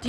Do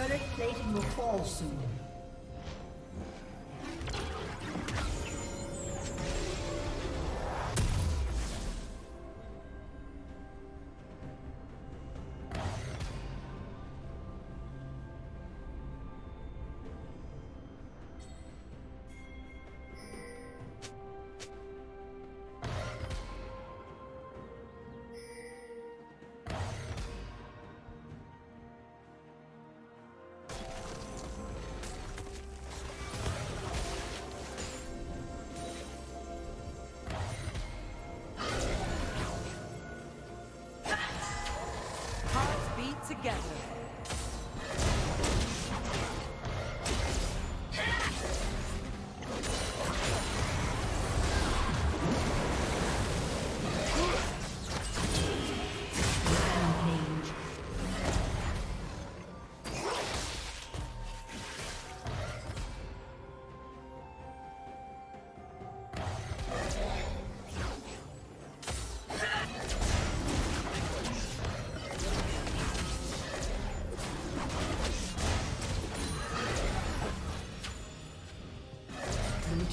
Turret plating will fall soon.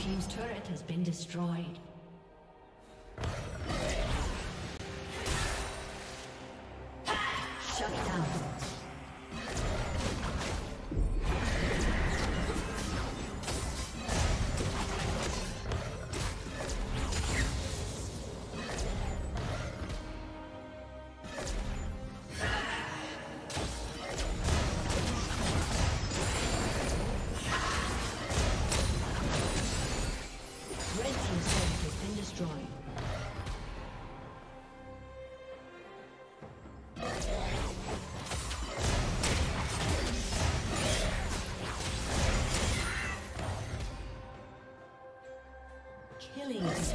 Team's turret has been destroyed. Shut down. Please.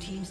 Team's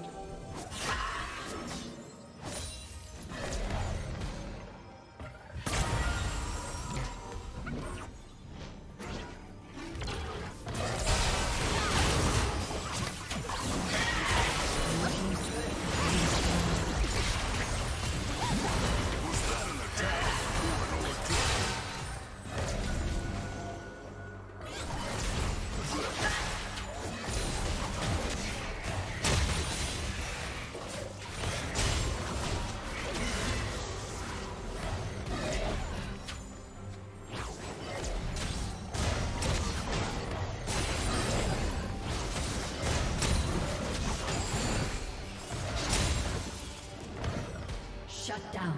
Shut down.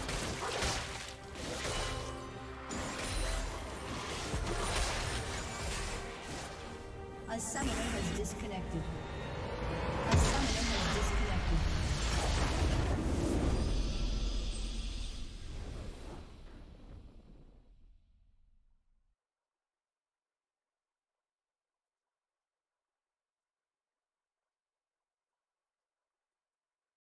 A summoner has disconnected.